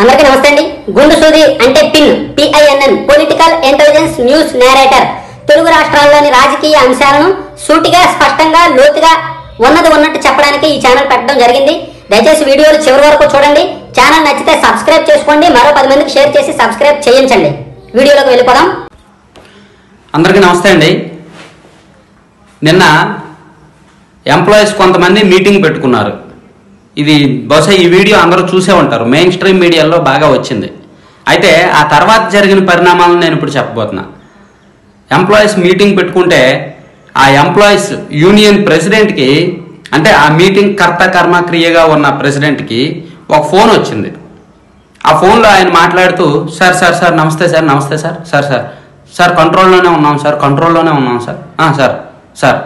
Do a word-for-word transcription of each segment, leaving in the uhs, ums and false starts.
అందరికీ నమస్తే అండి. గుండుసూది అంటే pin P I N N political intelligence news narrator. Telugu రాష్ట్రాల్లోని రాజకీయ అంశాలను సూటిగా, స్పష్టంగా, లోతుగా, ఉన్నది ఉన్నట్టు చెప్పడానికి ఈ ఛానల్ పెట్టడం జరిగింది. దయచేసి వీడియోలు చివరి వరకు చూడండి. ఛానల్ నచ్చితే సబ్స్క్రైబ్ చేసుకోండి, మరో పది మందికి షేర్ చేసి సబ్స్క్రైబ్ చేయించండి. వీడియోలోకి వెళ్ళిపోదాం. అందరికీ నమస్తే అండి. నిన్న ఎంప్లాయీస్ కొంతమంది మీటింగ్ పెట్టుకున్నారు. ఇది బహుశా ఈ వీడియో అందరూ చూసే ఉంటారు, మెయిన్ స్ట్రీమ్ మీడియాలో బాగా వచ్చింది. అయితే ఆ తర్వాత జరిగిన పరిణామాలను నేను ఇప్పుడు చెప్పబోతున్నా. ఎంప్లాయీస్ మీటింగ్ పెట్టుకుంటే ఆ ఎంప్లాయీస్ యూనియన్ ప్రెసిడెంట్కి, అంటే ఆ మీటింగ్ కర్త కర్మ క్రియగా ఉన్న ప్రెసిడెంట్కి ఒక ఫోన్ వచ్చింది. ఆ ఫోన్లో ఆయన మాట్లాడుతూ, సార్ సార్ సార్ నమస్తే సార్, నమస్తే సార్, సార్ సార్ సార్ కంట్రోల్లోనే ఉన్నాం సార్, కంట్రోల్లోనే ఉన్నాం సార్, సార్ సార్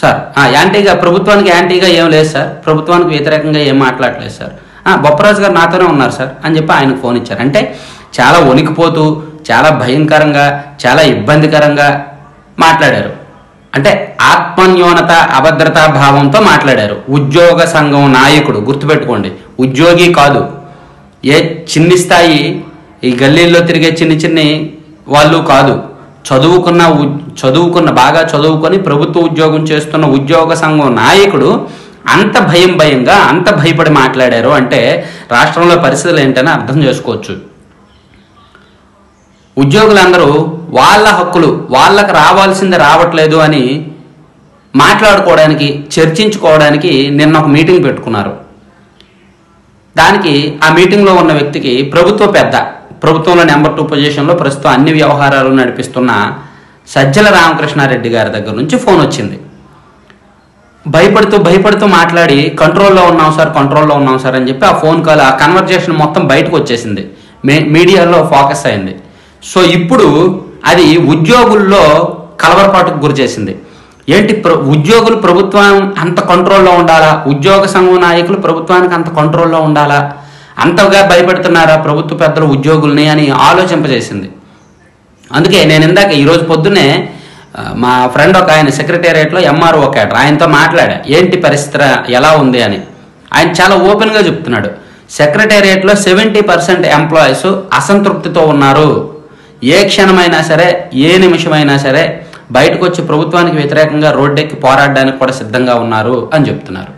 సార్ యాంటీగా ప్రభుత్వానికి యాంటీగా ఏం లేదు సార్, ప్రభుత్వానికి వ్యతిరేకంగా ఏం మాట్లాడలేదు సార్, బొప్పరాజు గారు నాతోనే ఉన్నారు సార్ అని చెప్పి ఆయనకు ఫోన్ ఇచ్చారు. అంటే చాలా వణికిపోతూ, చాలా భయంకరంగా, చాలా ఇబ్బందికరంగా మాట్లాడారు. అంటే ఆత్మన్యూనత, అభద్రతా భావంతో మాట్లాడారు. ఉద్యోగ సంఘం నాయకుడు, గుర్తుపెట్టుకోండి, ఉద్యోగి కాదు, ఏ చిన్ని స్థాయి ఈ గల్లీల్లో తిరిగే చిన్ని చిన్ని వాళ్ళు కాదు, చదువుకున్న చదువుకున్న బాగా చదువుకొని ప్రభుత్వ ఉద్యోగం చేస్తున్న ఉద్యోగ సంఘం నాయకుడు అంత భయం భయంగా అంత భయపడి మాట్లాడారు. అంటే రాష్ట్రంలో పరిస్థితులు ఏంటని అర్థం చేసుకోవచ్చు. ఉద్యోగులందరూ వాళ్ళ హక్కులు వాళ్ళకు రావాల్సింది రావట్లేదు అని మాట్లాడుకోవడానికి, చర్చించుకోవడానికి నిన్న ఒక మీటింగ్ పెట్టుకున్నారు. దానికి ఆ మీటింగ్లో ఉన్న వ్యక్తికి ప్రభుత్వ పెద్ద, ప్రభుత్వంలో నెంబర్ టూ పొజిషన్లో ప్రస్తుతం అన్ని వ్యవహారాలు నడిపిస్తున్న సజ్జల రామకృష్ణారెడ్డి గారి దగ్గర నుంచి ఫోన్ వచ్చింది. భయపడుతూ భయపడుతూ మాట్లాడి కంట్రోల్లో ఉన్నాం సార్, కంట్రోల్లో ఉన్నాం సార్ అని చెప్పి ఆ ఫోన్ కాల్, ఆ కన్వర్జేషన్ మొత్తం బయటకు వచ్చేసింది, మీడియాలో ఫోకస్ అయింది. సో ఇప్పుడు అది ఉద్యోగుల్లో కలవరపాటుకు గురి చేసింది. ఏంటి, ప్ర ఉద్యోగులు ప్రభుత్వం అంత కంట్రోల్లో ఉండాలా, ఉద్యోగ సంఘం నాయకులు ప్రభుత్వానికి అంత కంట్రోల్లో ఉండాలా, అంతగా భయపెడుతున్నారా ప్రభుత్వ పెద్దలు ఉద్యోగుల్ని అని ఆలోచింపజేసింది. అందుకే నేను ఇందాక ఈరోజు పొద్దునే మా ఫ్రెండ్ ఒక ఆయన సెక్రటేరియట్లో ఎంఆర్ఓ క్యాడర్ ఆయనతో మాట్లాడా, ఏంటి పరిస్థితి ఎలా ఉంది అని. ఆయన చాలా ఓపెన్గా చెప్తున్నాడు, సెక్రటేరియట్లో సెవెంటీ పర్సెంట్ ఎంప్లాయీస్ అసంతృప్తితో ఉన్నారు. ఏ క్షణమైనా సరే, ఏ నిమిషమైనా సరే బయటకు వచ్చి ప్రభుత్వానికి వ్యతిరేకంగా రోడ్డెక్కి పోరాడడానికి కూడా సిద్ధంగా ఉన్నారు అని చెప్తున్నారు.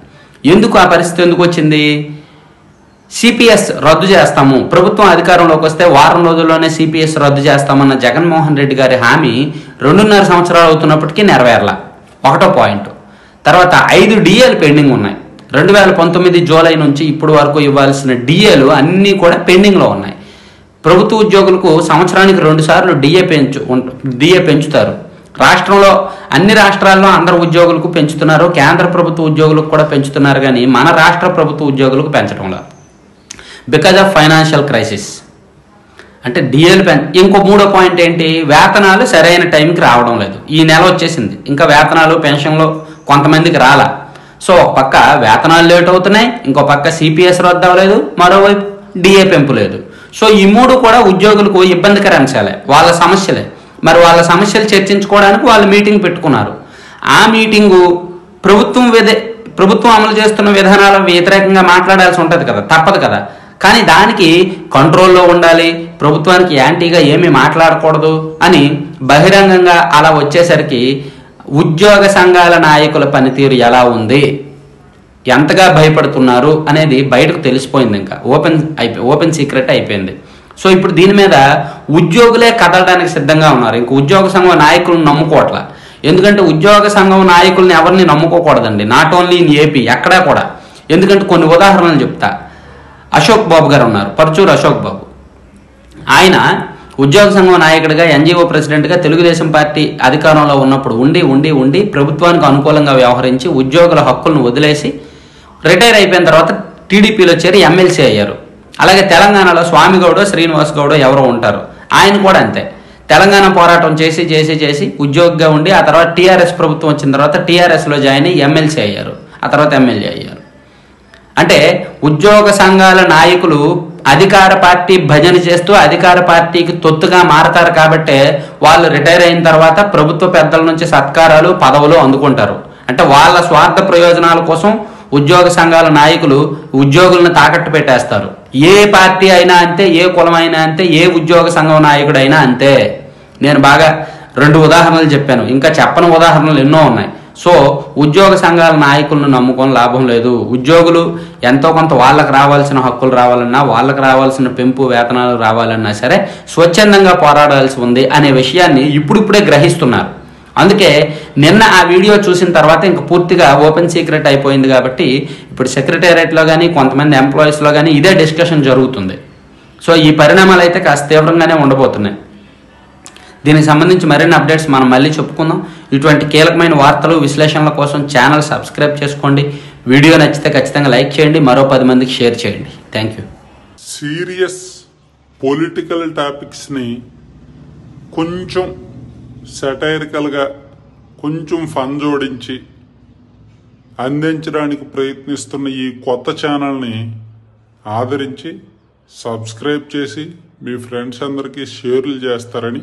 ఎందుకు ఆ పరిస్థితి ఎందుకు వచ్చింది? సిపిఎస్ రద్దు చేస్తాము, ప్రభుత్వం అధికారంలోకి వస్తే వారం రోజుల్లోనే సిపిఎస్ రద్దు చేస్తామన్న జగన్మోహన్ రెడ్డి గారి హామీ రెండున్నర సంవత్సరాలు అవుతున్నప్పటికీ నెరవేరలా, ఒకటో పాయింట్. తర్వాత ఐదు డిఏలు పెండింగ్ ఉన్నాయి, రెండు వేల పంతొమ్మిది జూలై నుంచి ఇప్పుడు వరకు ఇవ్వాల్సిన డిఏలు అన్నీ కూడా పెండింగ్లో ఉన్నాయి. ప్రభుత్వ ఉద్యోగులకు సంవత్సరానికి రెండు సార్లు డిఏ పెంచు డిఏ పెంచుతారు రాష్ట్రంలో, అన్ని రాష్ట్రాల్లో అందరు ఉద్యోగులకు పెంచుతున్నారు, కేంద్ర ప్రభుత్వ ఉద్యోగులకు కూడా పెంచుతున్నారు, కానీ మన రాష్ట్ర ప్రభుత్వ ఉద్యోగులకు పెంచడంలో బికాజ్ ఆఫ్ ఫైనాన్షియల్ క్రైసిస్. అంటే డిఏలు పెన్ ఇంకో మూడో పాయింట్ ఏంటి, వేతనాలు సరైన టైంకి రావడం లేదు. ఈ నెల వచ్చేసింది, ఇంకా వేతనాలు పెన్షన్లు కొంతమందికి రాలా. సో ఒక పక్క వేతనాలు లేట్ అవుతున్నాయి, ఇంకో పక్క సిపిఎస్ రద్దు అవ్వలేదు, మరోవైపు డిఏ పెంపు లేదు. సో ఈ మూడు కూడా ఉద్యోగులకు ఇబ్బందికర అంశాలే, వాళ్ళ సమస్యలే. మరి వాళ్ళ సమస్యలు చర్చించుకోవడానికి వాళ్ళు మీటింగ్ పెట్టుకున్నారు. ఆ మీటింగు ప్రభుత్వం విధే ప్రభుత్వం అమలు చేస్తున్న విధానాల వ్యతిరేకంగా మాట్లాడాల్సి ఉంటుంది కదా, తప్పదు కదా. కానీ దానికి కంట్రోల్లో ఉండాలి, ప్రభుత్వానికి యాంటీగా ఏమీ మాట్లాడకూడదు అని బహిరంగంగా అలా వచ్చేసరికి ఉద్యోగ సంఘాల నాయకుల పనితీరు ఎలా ఉంది, ఎంతగా భయపడుతున్నారు అనేది బయటకు తెలిసిపోయింది. ఇంకా ఓపెన్ అయిపో ఓపెన్ సీక్రెట్ అయిపోయింది. సో ఇప్పుడు దీని మీద ఉద్యోగులే కదలడానికి సిద్ధంగా ఉన్నారు. ఇంక ఉద్యోగ సంఘం నాయకులను నమ్ముకోవట్లా, ఎందుకంటే ఉద్యోగ సంఘం నాయకుల్ని ఎవరిని నమ్ముకోకూడదండి, నాట్ ఓన్లీ ఇన్ ఏపీ, ఎక్కడా కూడా. ఎందుకంటే కొన్ని ఉదాహరణలు చెప్తా. అశోక్ బాబు గారు ఉన్నారు, పర్చూరు అశోక్ బాబు. ఆయన ఉద్యోగ సంఘం నాయకుడిగా, ఎన్జిఓ ప్రెసిడెంట్గా తెలుగుదేశం పార్టీ అధికారంలో ఉన్నప్పుడు ఉండి ఉండి ఉండి ప్రభుత్వానికి అనుకూలంగా వ్యవహరించి ఉద్యోగుల హక్కులను వదిలేసి రిటైర్ అయిపోయిన తర్వాత టీడీపీలో చేరి ఎమ్మెల్సీ అయ్యారు. అలాగే తెలంగాణలో స్వామి గౌడ, శ్రీనివాస్ గౌడ ఎవరో ఉంటారు, ఆయన కూడా అంతే. తెలంగాణ పోరాటం చేసి చేసి చేసి ఉద్యోగిగా ఉండి ఆ తర్వాత టీఆర్ఎస్ ప్రభుత్వం వచ్చిన తర్వాత టీఆర్ఎస్లో జాయిన్ అయ్యి ఎమ్మెల్సీ అయ్యారు, ఆ తర్వాత ఎమ్మెల్యే అయ్యారు. అంటే ఉద్యోగ సంఘాల నాయకులు అధికార పార్టీ భజన చేస్తూ అధికార పార్టీకి తొత్తుగా మారతారు కాబట్టే వాళ్ళు రిటైర్ అయిన తర్వాత ప్రభుత్వ పెద్దల నుంచి సత్కారాలు, పదవులు అందుకుంటారు. అంటే వాళ్ళ స్వార్థ ప్రయోజనాల కోసం ఉద్యోగ సంఘాల నాయకులు ఉద్యోగులను తాకట్టు పెట్టేస్తారు. ఏ పార్టీ అయినా అంతే, ఏ కులమైనా అంతే, ఏ ఉద్యోగ సంఘం నాయకుడైనా అంతే. నేను బాగా రెండు ఉదాహరణలు చెప్పాను, ఇంకా చెప్పని ఉదాహరణలు ఎన్నో ఉన్నాయి. సో ఉద్యోగ సంఘాల నాయకులను నమ్ముకొని లాభం లేదు. ఉద్యోగులు ఎంతో కొంత వాళ్ళకు రావాల్సిన హక్కులు రావాలన్నా, వాళ్ళకు రావాల్సిన పెంపు వేతనాలు రావాలన్నా సరే స్వచ్ఛందంగా పోరాడాల్సి ఉంది అనే విషయాన్ని ఇప్పుడిప్పుడే గ్రహిస్తున్నారు. అందుకే నిన్న ఆ వీడియో చూసిన తర్వాత ఇంక పూర్తిగా ఓపెన్ సీక్రెట్ అయిపోయింది కాబట్టి ఇప్పుడు సెక్రటేరియట్లో కానీ కొంతమంది ఎంప్లాయీస్లో కానీ ఇదే డిస్కషన్ జరుగుతుంది. సో ఈ పరిణామాలు అయితే కాస్త తీవ్రంగానే ఉండబోతున్నాయి. దీనికి సంబంధించి మరిన్ని అప్డేట్స్ మనం మళ్ళీ చెప్పుకుందాం. ఇటువంటి కీలకమైన వార్తలు విశ్లేషణల కోసం ఛానల్ సబ్స్క్రైబ్ చేసుకోండి. వీడియో నచ్చితే ఖచ్చితంగా లైక్ చేయండి, మరో పది మందికి షేర్ చేయండి. Thank you. సీరియస్ పొలిటికల్ టాపిక్స్ని కొంచెం సెటైరికల్గా కొంచెం ఫన్ జోడించి అందించడానికి ప్రయత్నిస్తున్న ఈ కొత్త ఛానల్ని ఆదరించి సబ్స్క్రైబ్ చేసి మీ ఫ్రెండ్స్ అందరికీ షేర్లు చేస్తారని